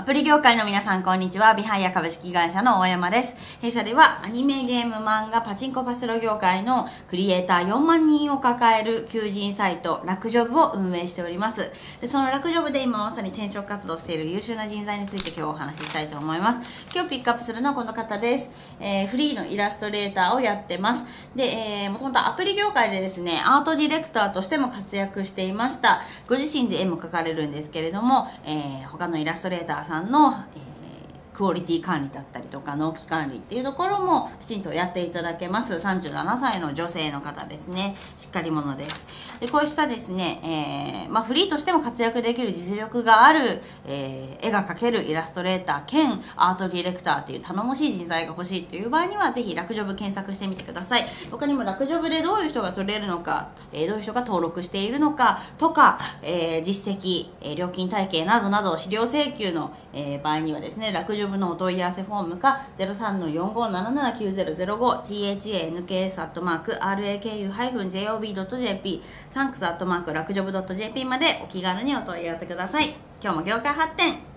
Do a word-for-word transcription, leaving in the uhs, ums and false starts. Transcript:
アプリ業界の皆さん、こんにちは。ビハイア株式会社の大山です。弊社ではアニメ、ゲーム、漫画、パチンコ、パチスロ業界のクリエイターよんまんにんを抱える求人サイト、ラクジョブを運営しております。で、そのラクジョブで今まさに転職活動している優秀な人材について今日お話ししたいと思います。今日ピックアップするのはこの方です。えー、フリーのイラストレーターをやってます。で、えー、もともとアプリ業界でですね、アートディレクターとしても活躍していました。ご自身で絵も描かれるんですけれども、えー、他のイラストレーターさんの、えー、クオリティ管理だったりとか納期管理っていうところもきちんとやっていただけます。さんじゅうななさいの女性の方ですね。しっかり者です。で、こうしたですね、えーまあ、フリーとしても活躍できる実力がある、えー、絵が描けるイラストレーター兼アートディレクターっていう頼もしい人材が欲しいという場合にはぜひラクジョブ検索してみてください。他にもラクジョブでどういう人が取れるのか、えー、どういう人が登録しているのかとか、えー、実績、えー、料金体系などなど資料請求の、えー、場合にはですね、ラクジョブのお問い合わせフォームか ゼロさんのよんごーなななきゅうゼロゼロご タンクスアットマークラクジョブドットジェーピー サンクスアットマークラクジョブドットジェーピー までお気軽にお問い合わせください。今日も業界発展